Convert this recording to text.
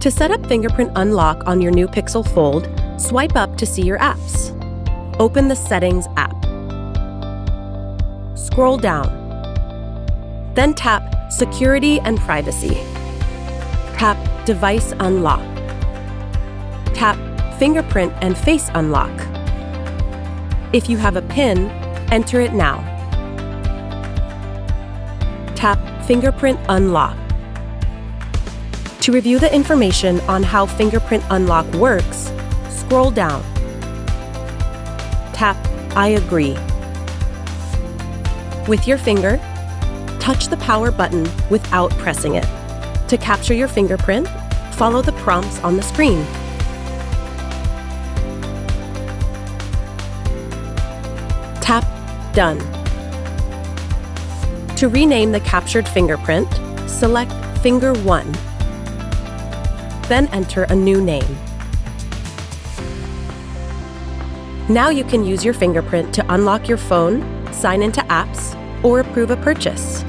To set up Fingerprint Unlock on your new Pixel Fold, swipe up to see your apps. Open the Settings app. Scroll down. Then tap Security and Privacy. Tap Device Unlock. Tap Fingerprint and Face Unlock. If you have a PIN, enter it now. Tap Fingerprint Unlock. To review the information on how Fingerprint Unlock works, scroll down. Tap I agree. With your finger, touch the power button without pressing it. To capture your fingerprint, follow the prompts on the screen. Tap Done. To rename the captured fingerprint, select Finger 1. Then enter a new name. Now you can use your fingerprint to unlock your phone, sign into apps, or approve a purchase.